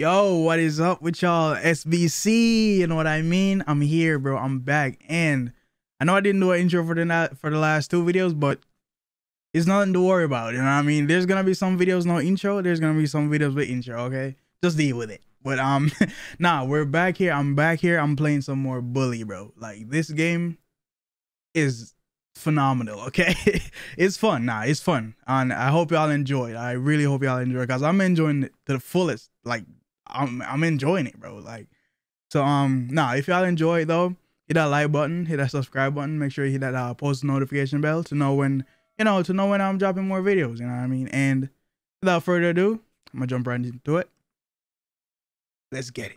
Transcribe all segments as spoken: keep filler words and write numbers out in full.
Yo, what is up with y'all? S B C, you know what I mean? I'm here, bro. I'm back. And I know I didn't do an intro for the, for the last two videos, but it's nothing to worry about. You know what I mean? There's going to be some videos no intro. There's going to be some videos with intro, okay? Just deal with it. But, um, nah, we're back here. I'm back here. I'm playing some more Bully, bro. Like, this game is phenomenal, okay? It's fun. Nah, it's fun. And I hope y'all enjoy it. I really hope y'all enjoy it because I'm enjoying it to the fullest. Like, I'm, I'm enjoying it, bro. Like, so, um, nah, if y'all enjoy it, though, hit that like button, hit that subscribe button, make sure you hit that uh, post notification bell to know when, you know, to know when I'm dropping more videos, you know what I mean? And without further ado, I'm gonna jump right into it. Let's get it.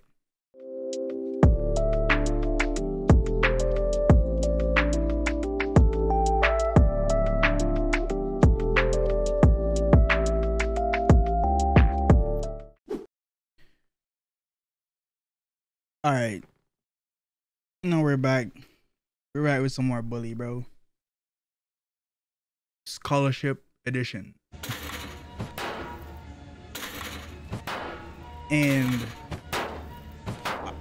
All right, now we're back. We're back with some more Bully, bro. Scholarship edition. And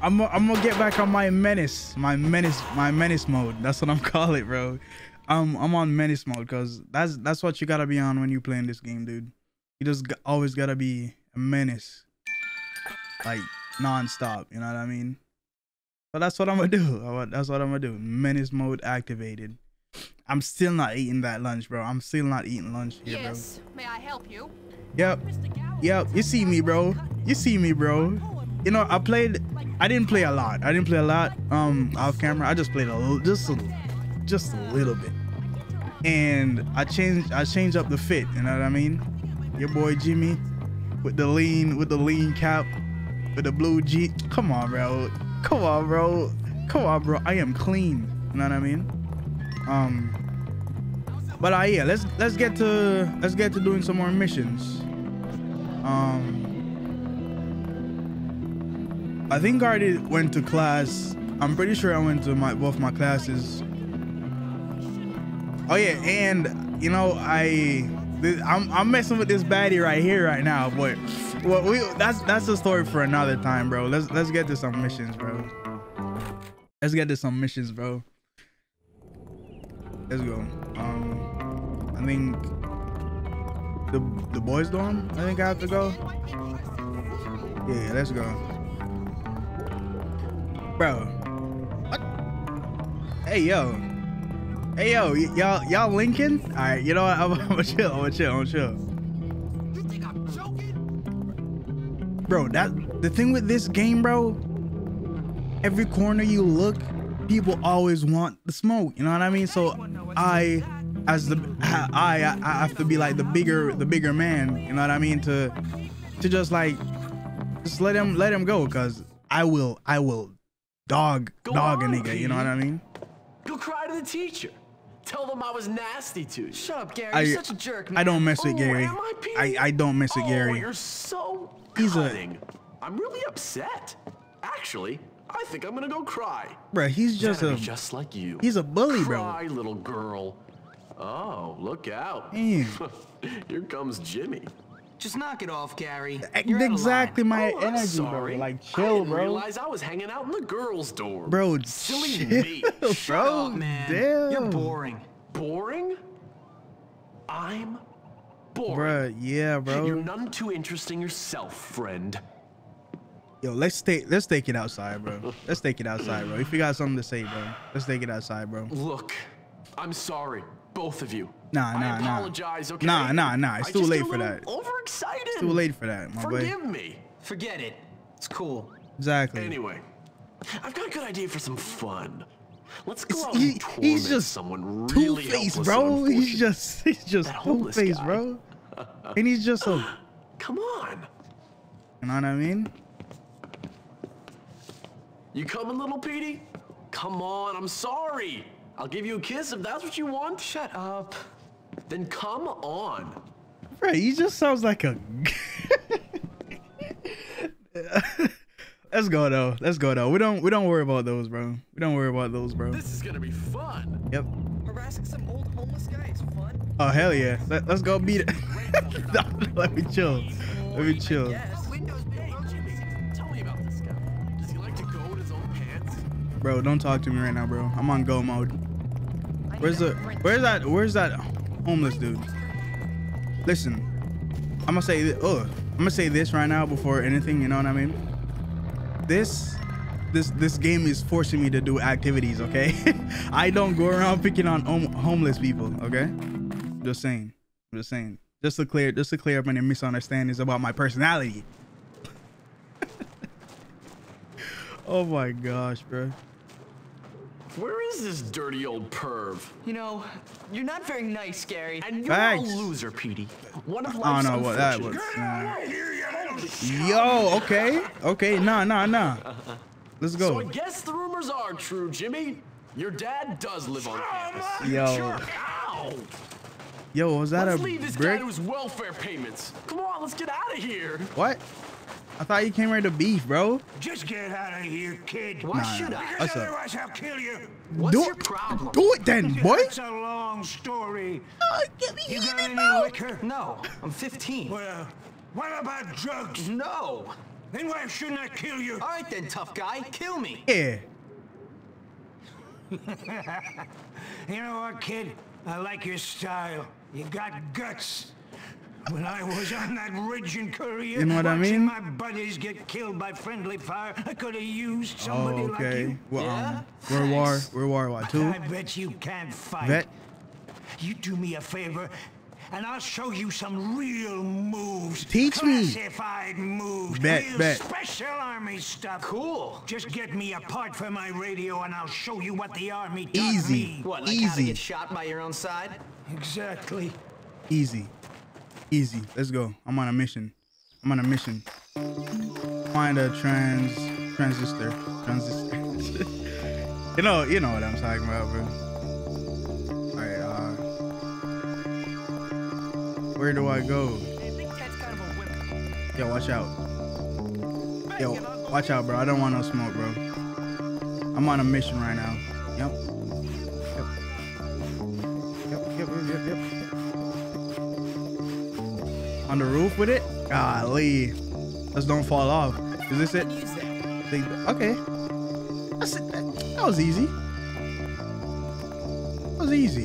I'm I'm gonna get back on my menace, my menace, my menace mode. That's what I'm calling it, bro. Um, I'm on menace mode because that's that's what you gotta be on when you playing this game, dude. You just always gotta be a menace, like, non-stop, you know what I mean? But that's what I'm gonna do. That's what I'm gonna do. Menace mode activated. I'm still not eating that lunch, bro. I'm still not eating lunch here, bro. Yes, may I help you? Yep. Yep. You see me, bro. You see me, bro. You know, I played. I didn't play a lot. I didn't play a lot. Um, off camera, I just played a little, just a, just a little bit. And I changed. I changed up the fit. You know what I mean? Your boy Jimmy, with the lean, with the lean cap. With the blue Jeep. Come on, bro. Come on, bro. Come on, bro. I am clean. You know what I mean? Um, but uh, yeah, let's let's get to let's get to doing some more missions. Um, I think I already went to class. I'm pretty sure I went to my both my classes. Oh yeah, and you know I. I'm, I'm messing with this baddie right here right now, but well, we that's that's a story for another time, bro. Let's let's get to some missions, bro. Let's get to some missions, bro. Let's go. Um, I think the the boys' dorm. I think I have to go. Yeah, let's go, bro. What? Hey, yo. Hey yo, y'all, y'all linking? All right, you know what? I'm, I'm gonna chill. I'm gonna chill. I'm gonna chill. You think I'm joking? Bro, that the thing with this game, bro. Every corner you look, people always want the smoke. You know what I mean? So I, as the I, I, I have to be like the bigger, the bigger man. You know what I mean? To, to just like, just let him, let him go, cause I will, I will, dog, dog a nigga. You know what I mean? Go cry to the teacher. Tell them I was nasty to you. Shut up, Gary. I, you're such a jerk, man. I don't mess with oh, Gary. I, I don't mess with oh, Gary. You're so cutting. A, I'm really upset. Actually, I think I'm gonna go cry. Bro, he's just That'd a just like you. He's a bully, bro. Cry, little girl. Oh, look out! Damn. Here comes Jimmy. Just knock it off, Gary. You're exactly my oh, energy, sorry. Bro. Like, chill, I didn't bro. Realize I was hanging out in the girls' dorm. Bro, silly chill, me. Shut bro, up, man. Damn. You're boring. Boring? I'm boring. Bro, yeah, bro. You're none too interesting yourself, friend. Yo, let's take let's take it outside, bro. Let's take it outside, bro. If you got something to say, bro, let's take it outside, bro. Look, I'm sorry, both of you. Nah, nah, nah. I apologize, okay? Nah, nah, nah. It's too late for that. Overexcited. It's too late for that, my boy. Forgive me. Forget it. It's cool. Exactly. Anyway, I've got a good idea for some fun. Let's go out and torment someone really helpless and unfortunate. He's just, he's just two-faced, bro. And he's just a. Come on. You know what I mean? You coming, little Petey? Come on. I'm sorry. I'll give you a kiss if that's what you want. Shut up. Then come on. Bro, he just sounds like a... Let's go, though. Let's go, though. We don't we don't worry about those, bro. We don't worry about those, bro. This is going to be fun. Yep. Harassing some old homeless guy is fun. Oh, hell yeah. Let, let's go beat it. Let me chill. Let me chill. Bro, don't talk to me right now, bro. I'm on go mode. Where's the where's that where's that homeless dude? Listen, I'm gonna say oh I'm gonna say this right now before anything, you know what I mean? This this this game is forcing me to do activities, okay? I don't go around picking on hom homeless people, okay? Just saying. Just saying. Just to clear just to clear up any misunderstandings about my personality. Oh my gosh, bro. Where is this dirty old perv? You know, you're not very nice, Gary. And you're a loser, Petey. One of life's I don't know what that was. Nah. Yo, okay. Okay, nah, nah, nah. Let's go. So I guess the rumors are true, Jimmy. Your dad does live on campus. Yo. Yo, was that let's a leave this brick? Guy to his welfare payments. Come on, let's get out of here. What? I thought you came ready to beef, bro. Just get out of here, kid. Why nah, should I? Because otherwise I'll kill you. What's do your problem? Do it then, boy. It's a long story. Oh, give me you got any out. Liquor? No, I'm fifteen. Well, what about drugs? No. Then why shouldn't I kill you? All right then, tough guy. Kill me. Yeah. You know what, kid? I like your style. You got guts. When I was on that ridge in Korea, you know what I mean? My buddies get killed by friendly fire. I could have used somebody oh, okay. like you. Well, yeah? um, we're war. We're war. What too? I bet you can't fight. Bet. You do me a favor, and I'll show you some real moves. Teach Classified me. moves. Bet. Real bet. Special army stuff. Cool. Just get me a part for my radio, and I'll show you what the army does. Easy. Me. What? Like Easy. How to get shot by your own side? Exactly. Easy. Easy. Let's go. I'm on a mission. I'm on a mission. Find a trans transistor. Transistor. you know, you know what I'm talking about, bro. Alright, uh where do I go? Yo, watch out. Yo, watch out, bro. I don't want no smoke, bro. I'm on a mission right now. Yep. Yep. Yep, yep, yep, yep, yep. On the roof with it? Golly. Let's don't fall off. Is this it? Okay. That's it. That was easy. That was easy.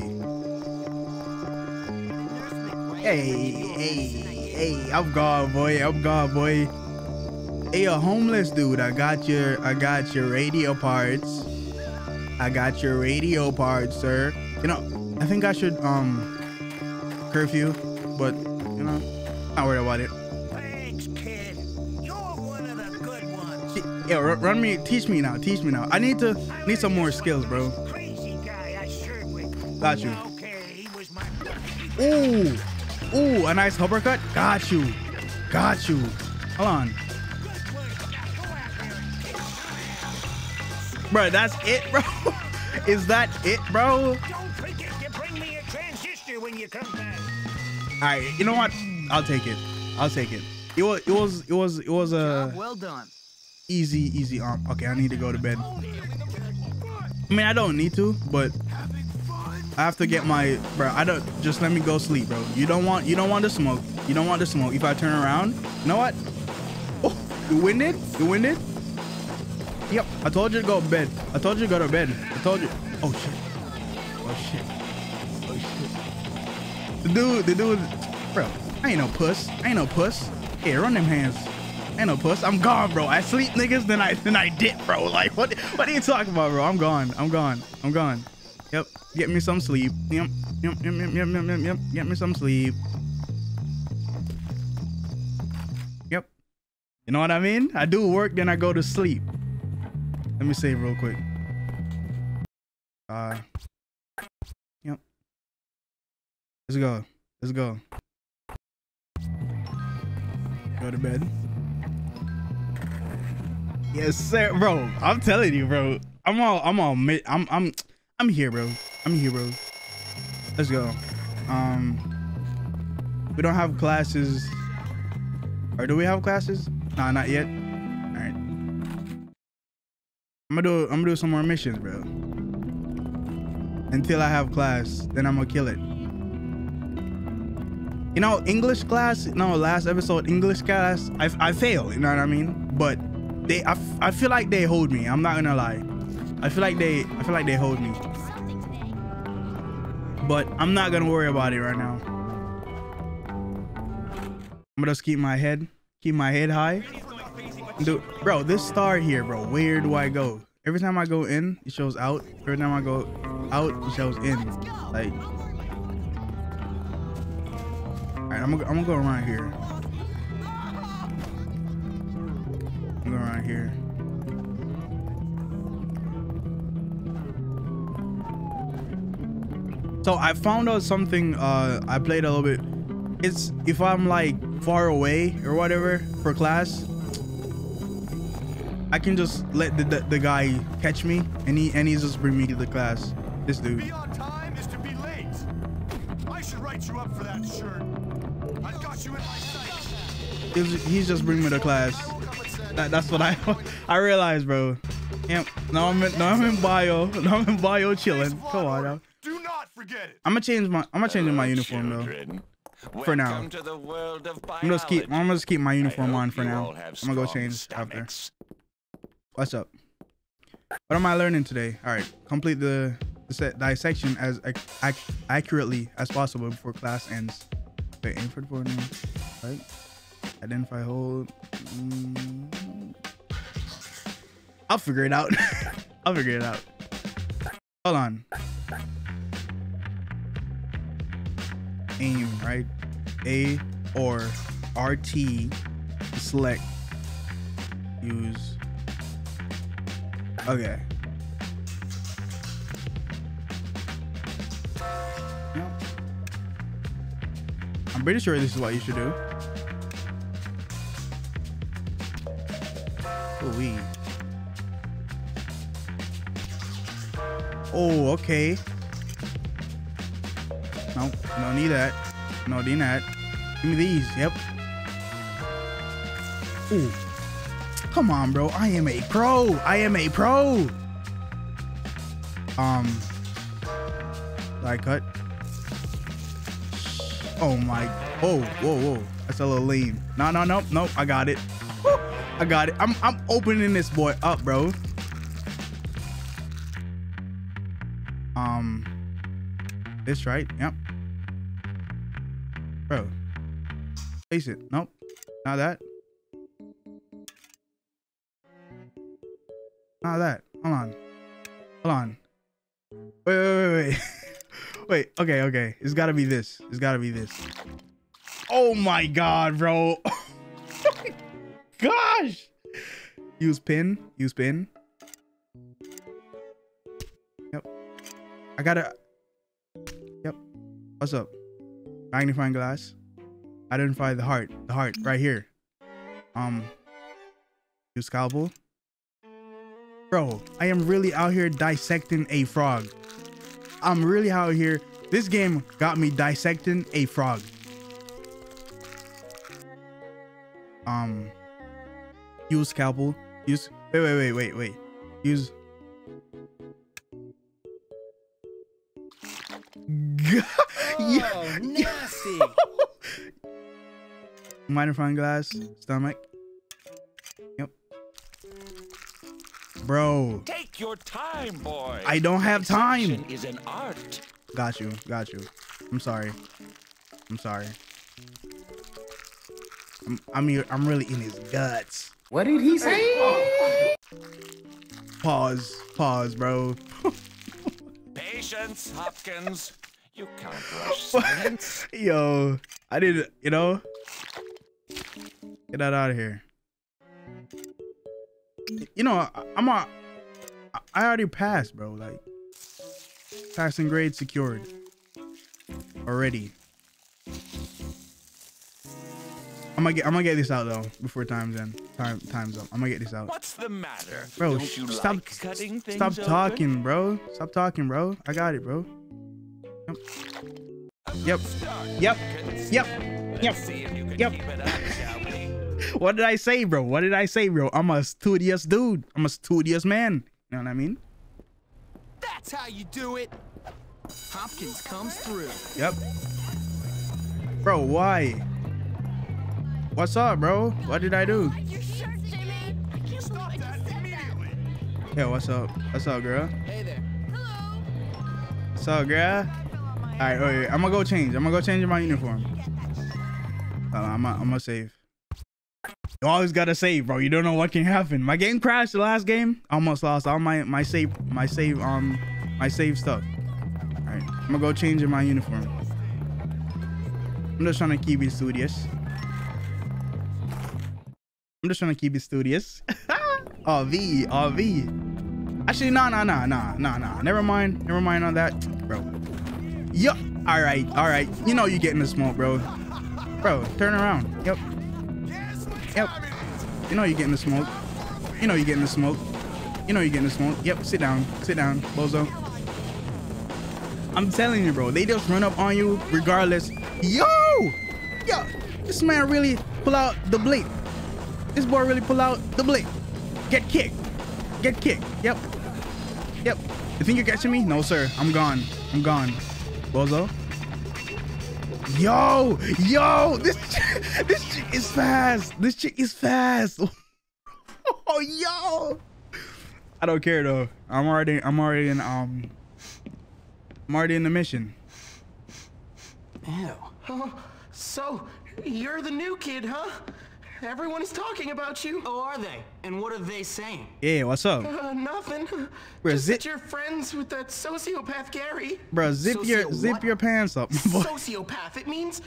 Hey, hey, hey. I'm gone, boy. I'm gone, boy. Hey, a homeless dude. I got your, I got your radio parts. I got your radio parts, sir. You know, I think I should, um, curfew, but, you know. Not worried about it. Thanks, kid. You're one of the good ones. Yeah, run me. Teach me now. Teach me now. I need to I need some more skills, bro. Crazy guy I sure with. Got you. Okay, he was my ooh, ooh, a nice uppercut. Got you. Got you. Hold on. Bro, that's it, bro. Is that it, bro? Don't forget to bring me a transistor when you come back. All right, you know what? I'll take it. I'll take it. It was. It was. It was. It was a. Well done. Easy. Easy. Um. Okay. I need to go to bed. I mean, I don't need to, but I have to get my bro. I don't. Just let me go sleep, bro. You don't want. You don't want to smoke. You don't want to smoke. If I turn around, you know what? Oh, you winded? You winded? Yep. I told you to go to bed. I told you to go to bed. I told you. Oh shit. Oh shit. Oh shit. The dude. The dude. Bro. I ain't no puss. I ain't no puss. Hey, run them hands. I ain't no puss. I'm gone, bro. I sleep, niggas, then I then I dip, bro. Like, what? What are you talking about, bro? I'm gone. I'm gone. I'm gone. Yep. Get me some sleep. Yep. Yep. Yep. Yep. Yep. Yep. Yep. Yep. Get me some sleep. Yep. You know what I mean? I do work, then I go to sleep. Let me save real quick. Uh. Yep. Let's go. Let's go. Go to bed. Yes, sir, bro. I'm telling you, bro. I'm all, I'm all, I'm, I'm, I'm here, bro. I'm here, bro. Let's go. Um, we don't have classes, or do we have classes? Nah, not yet. All right. I'm gonna do, I'm gonna do some more missions, bro. Until I have class, then I'm gonna kill it. You know, English class, no, last episode, English class, I, I failed, you know what I mean? But they, I, I feel like they hold me. I'm not gonna lie. I feel like they I feel like they hold me, but I'm not gonna worry about it right now. I'm gonna just keep my head keep my head high. Dude, bro, this star here, bro, where do I go? Every time I go in, it shows out. Every time I go out, it shows in. Like, all right, I'm gonna, I'm gonna go around here. I'm gonna go around here. So I found out something. uh I played a little bit. It's if I'm like far away or whatever for class, I can just let the, the, the guy catch me, and he and he's just bring me to the class. This dude. Be on time is to be late. I should write you up for that shirt. I've got you in my sights. He's, he's just bring me to class. That, that's what I I realized, bro. Damn. Now I'm in, now I'm in bio. Now I'm in bio chilling. Come on now. Do not forget it. I'm gonna change my I'm gonna change my uniform though. For now. I'm gonna keep I'm gonna keep my uniform on for now. I'm gonna go change after. What's up? What am I learning today? All right, complete the, the set dissection as ac ac accurately as possible before class ends. Wait, aim for the board now. Right? Identify hold. Mm. I'll figure it out. I'll figure it out. Hold on. Aim, right? A or R T to select. Use. Okay. Yep. I'm pretty sure this is what you should do. Ooh-wee. Oh, okay. Nope. No need that. No need that. Give me these. Yep. Ooh. Come on, bro. I am a pro. I am a pro. Um. Did I cut? Oh, my. Whoa, whoa, whoa. That's a little lean. No, no, no. No, I got it. Woo, I got it. I'm, I'm opening this boy up, bro. Um. This, right? Yep. Bro. Face it. Nope. Not that. Not that. Hold on. Hold on. Wait, wait, wait, wait. Wait, okay, okay. It's gotta be this. It's gotta be this. Oh my god, bro. Oh my gosh. Use pin. Use pin. Yep. I gotta. Yep. What's up? Magnifying glass. Identify the heart. The heart right here. Um. Use scalpel. Bro, I am really out here dissecting a frog. I'm really out here. This game got me dissecting a frog. Um, use scalpel. Use. Wait, wait, wait, wait, wait. Use. Oh, nasty. Magnifying glass. Stomach. Bro, take your time, boy. I don't have time. Is an art. Got you, got you. I'm sorry. I'm sorry. I'm I'm, here, I'm really in his guts. What did he say? Oh. Pause, pause, bro. Patience, Hopkins. You can't rush science. Yo, I didn't. You know, get that out of here. You know, I'm a, I already passed, bro. Like, passing grade secured already. I'm gonna get, I'm gonna get this out though before time's end. Time, time's up. I'm gonna get this out. What's the matter, bro? Sh stop, like cutting stop talking, open? Bro. Stop talking, bro. I got it, bro. Yep, yep, yep, yep, yep. What did I say, bro? What did I say, bro? I'm a studious dude. I'm a studious man. You know what I mean? That's how you do it. Hopkins comes through. Yep. Bro, why? What's up, bro? What did I do? Yo, what's up? What's up, girl? Hey there. Hello. What's up, girl? All right, wait, wait. I'm gonna go change. I'm gonna go change my uniform. Uh, I'm gonna, I'm gonna save. You always gotta save, bro. You don't know what can happen. My game crashed the last game. Almost lost all my my save my save um my save stuff. All right, I'm gonna go change in my uniform. I'm just trying to keep it studious. I'm just trying to keep it studious. R V, R V. Actually, nah, nah, nah, nah, nah, nah. Never mind. Never mind on that, bro. Yup. All right, all right. You know you getting the smoke, bro. Bro, turn around. Yep. Yep. You know you getting the smoke. You know you getting the smoke. You know you getting the smoke. Yep. Sit down. Sit down, bozo. I'm telling you, bro. They just run up on you regardless. Yo, yo. This man really pull out the blade. This boy really pull out the blade. Get kicked. Get kicked. Yep. Yep. You think you're catching me? No, sir. I'm gone. I'm gone. Bozo. Yo, yo. This chick, this chick is fast. This chick is fast. Oh, yo. I don't care though. I'm already. I'm already in. Um. I'm already in the mission. Ew. Oh, so you're the new kid, huh? Everyone is talking about you. Oh, are they? And what are they saying? Yeah, what's up? Uh, nothing. Bruh, just zip that you're friends with that sociopath Gary. Bro, zip Socio your what? zip your pants up. Sociopath. It means.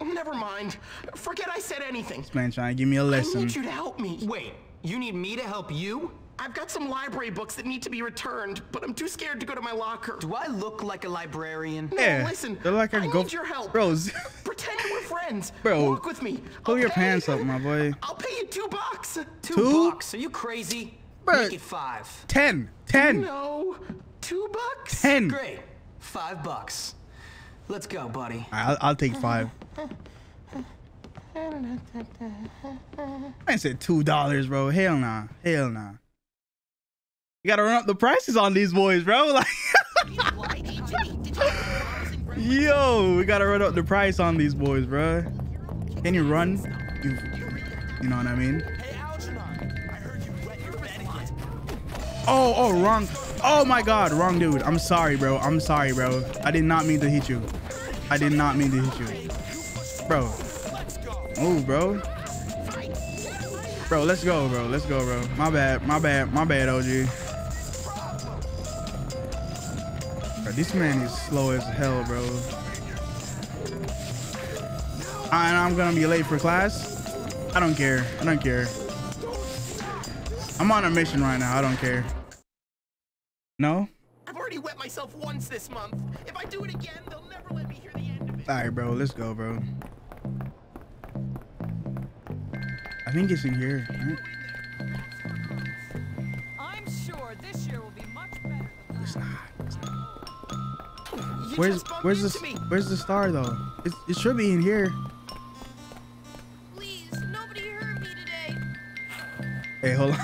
Never mind. Forget I said anything. This man trying to give me a lesson. I need you to help me. Wait, you need me to help you? I've got some library books that need to be returned, but I'm too scared to go to my locker. Do I look like a librarian? No, yeah, listen, they're like I go need your help. Bros. Pretend we're friends. Bro, walk with me. Pull I'll your pay. pants up, my boy. I'll pay you two bucks. Two, two? bucks? Are you crazy? Bro. Make it five. Ten. Ten. No, two bucks? Ten. Great. Five bucks. Let's go, buddy. I'll, I'll take five. I said two dollars, bro. Hell nah. Hell nah. You gotta run up the prices on these boys, bro. Like, yo, we gotta run up the price on these boys, bro. Can you run? You, you know what I mean? Oh, oh, wrong. Oh my God, wrong dude. I'm sorry, bro. I'm sorry, bro. I did not mean to hit you. I did not mean to hit you, bro. Oh, bro. Bro, let's go, bro. Let's go, bro. My bad. My bad. My bad, O G. This man is slow as hell, bro. And I'm gonna be late for class. I don't care. I don't care. I'm on a mission right now. I don't care. No? I've already wet myself once this month. If I do it again, they'll never let me hear the end of it. All right, bro. Let's go, bro. I think it's in here, right? I'm sure this year will be much better than it's not. It's not. Where's where's the where's the star though? It it should be in here. Please, nobody hurt me today. Hey, hold on,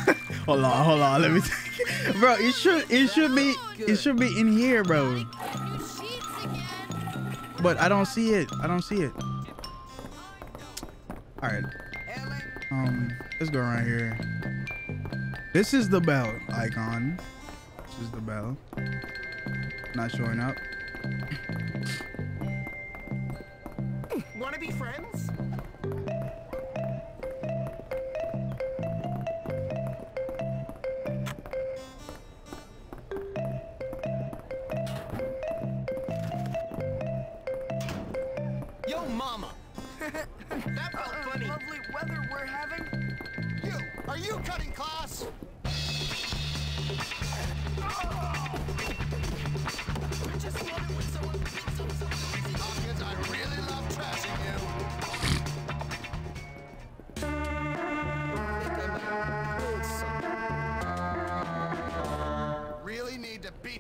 hold on, hold on. Let me, take bro. It should it should be it should be in here, bro. But I don't see it. I don't see it. All right. Um, let's go right here. This is the bell icon. This is the bell. Not showing up. Want to be friends? Yo, mama. That felt funny. Lovely weather we're having. You, are you cutting class?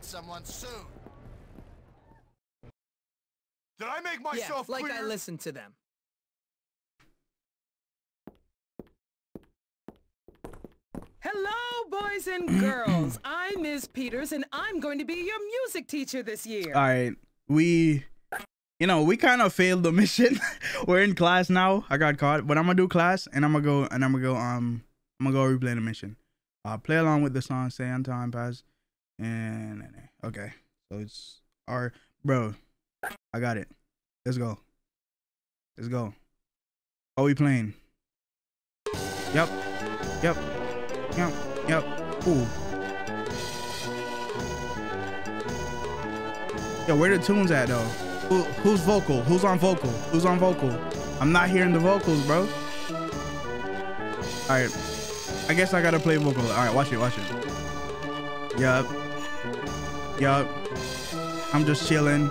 Someone soon. Did I make myself yeah, like clear? I listened to them. Hello, boys and girls. I'm Miz Peters, and I'm going to be your music teacher this year. All right, we, you know, we kind of failed the mission. We're in class now. I got caught, but I'm gonna do class, and I'm gonna go, and I'm gonna go, um, I'm gonna go replay the mission. Uh, play along with the song, say until time pass. And okay, so it's our bro. I got it. Let's go. Let's go. Are we playing? Yep. Yep. Yep. Yep. Ooh. Yo, where the tunes at though? Who, who's vocal? Who's on vocal? Who's on vocal? I'm not hearing the vocals, bro. All right. I guess I gotta play vocal. All right, watch it, watch it. Yup. Yup. I'm just chilling.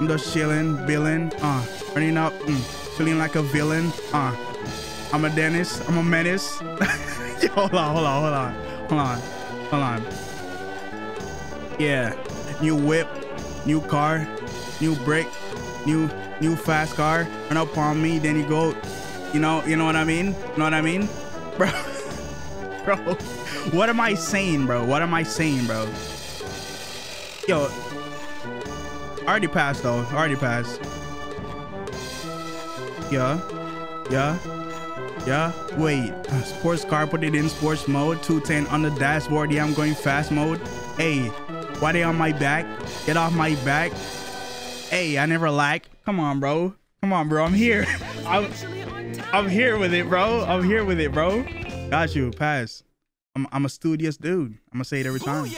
I'm just chilling, billing. Uh, burning up. Mm, feeling like a villain. Uh, I'm a dentist. I'm a menace. Yo, hold on, hold on, hold on, hold on, hold on. Yeah. New whip, new car, new brick, new new fast car. Run up on me, then you go. You know, you know what I mean. You know what I mean. Bro, bro, what am I saying, bro? What am I saying, bro? Yo, I already passed though. I already passed. Yeah, yeah, yeah. Wait, sports car, put it in sports mode. two ten on the dashboard. Yeah, I'm going fast mode. Hey, why they on my back? Get off my back. Hey, I never lack. Come on, bro. Come on, bro. I'm here. I'm. I'm here with it, bro. I'm here with it, bro. Got you. Pass. I'm, I'm a studious dude. I'm going to say it every time.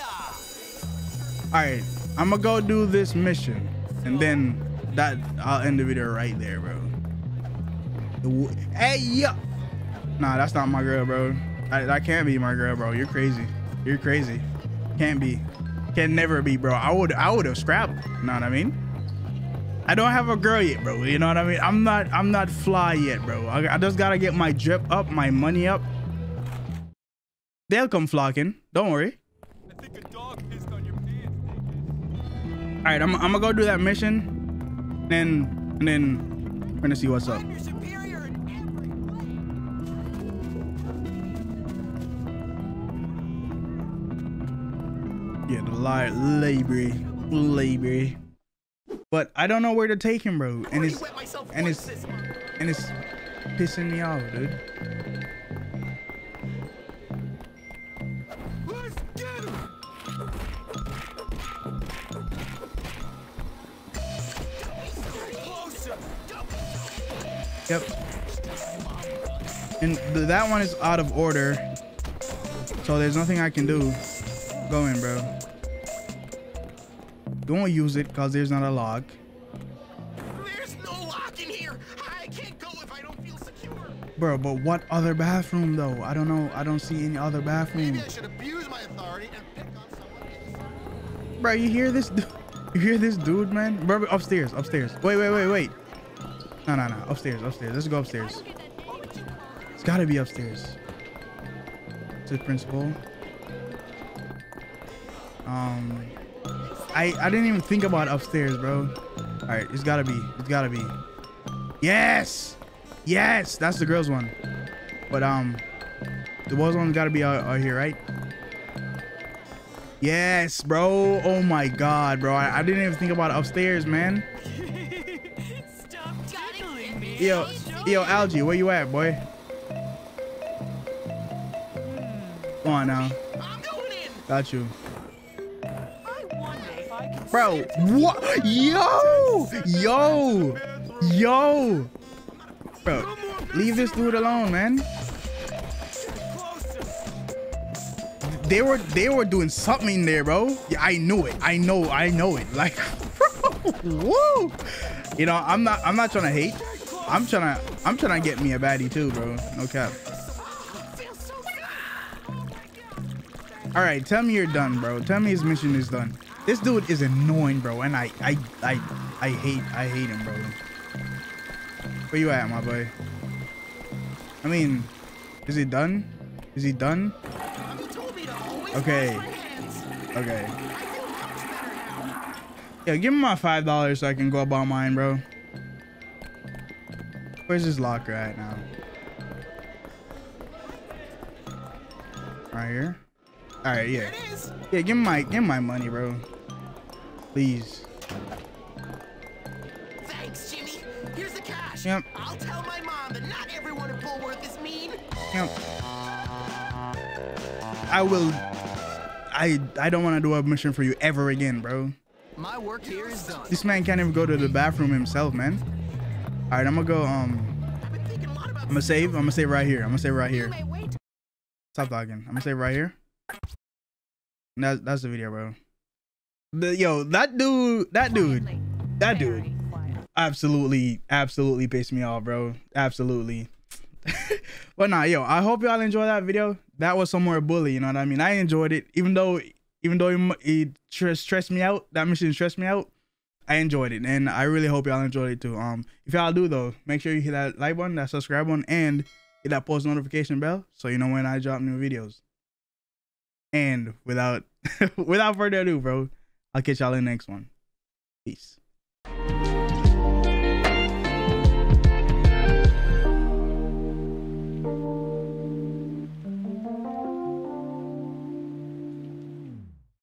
All right. I'm going to go do this mission. And then that I'll end the video right there, bro. Hey, yo. Nah, that's not my girl, bro. I, that can't be my girl, bro. You're crazy. You're crazy. Can't be. Can never be, bro. I would I would have scrapped. You know what I mean? I don't have a girl yet, bro. You know what I mean? I'm not, I'm not fly yet, bro. I, I just gotta get my drip up, my money up. They'll come flocking. Don't worry. I think a dog pissed on your pants. All right, I'm, I'm gonna go do that mission, then, and then we're gonna see what's up. Yeah, the light library, library. But I don't know where to take him, bro, and it's and it's and it's pissing me off, dude. Let's get him. Yep. And th that one is out of order, so there's nothing I can do. Go in, bro. Don't use it because there's not a lock. There's no lock in here. I can't go if I don't feel secure. Bro, but what other bathroom though? I don't know. I don't see any other bathroom. Maybe I should abuse my authority and pick on someone. Bro, you hear this? You hear this dude, man? Bro, upstairs, upstairs. Wait, wait, wait, wait. No, no, no. Upstairs, upstairs. Let's go upstairs. It's gotta be upstairs. It's the principal. Um. I, I didn't even think about upstairs, bro. All right, it's gotta be, it's gotta be. Yes, yes, that's the girls one. But um, the boys one's gotta be out, out here, right? Yes, bro. Oh my God, bro. I, I didn't even think about upstairs, man. Stop tickling me. Yo, yo, Algie, where you at, boy? Come on now. I'm going in. Got you. Bro, what? Yo, yo, yo, bro, leave this dude alone, man. They were, they were doing something there, bro. Yeah, I knew it. I know, I know it. Like, bro, woo. You know, I'm not, I'm not trying to hate. I'm trying to, I'm trying to get me a baddie too, bro. No cap. All right, tell me you're done, bro. Tell me his mission is done. This dude is annoying, bro, and I, I, I, I hate, I hate him, bro. Where you at, my boy? I mean, is he done? Is he done? Okay. Okay. Yo, give me my five dollars so I can go about mine, bro. Where's his locker at now? Right here. All right, yeah. Yeah, give me my, give me my money, bro. Please. Thanks, Jimmy. Here's the cash. Yep. I'll tell my mom that not everyone at Bullworth is mean. Yep. I will. I I don't want to do a mission for you ever again, bro. My work here is done. This man can't even go to the bathroom himself, man. All right, I'm gonna go. Um, I'm gonna save. I'm gonna save right here. I'm gonna save right here. Stop talking. I'm gonna save right here. And that's that's the video, bro. But yo, that dude, that dude, that dude, absolutely, absolutely pissed me off, bro. Absolutely. But nah, yo, I hope y'all enjoyed that video. That was somewhere bully, you know what I mean? I enjoyed it, even though. Even though it stressed me out, that mission stressed me out, I enjoyed it. And I really hope y'all enjoyed it too. Um, if y'all do though, make sure you hit that like button, that subscribe button, and hit that post notification bell so you know when I drop new videos. And without, without further ado, bro, I'll catch y'all in the next one. Peace.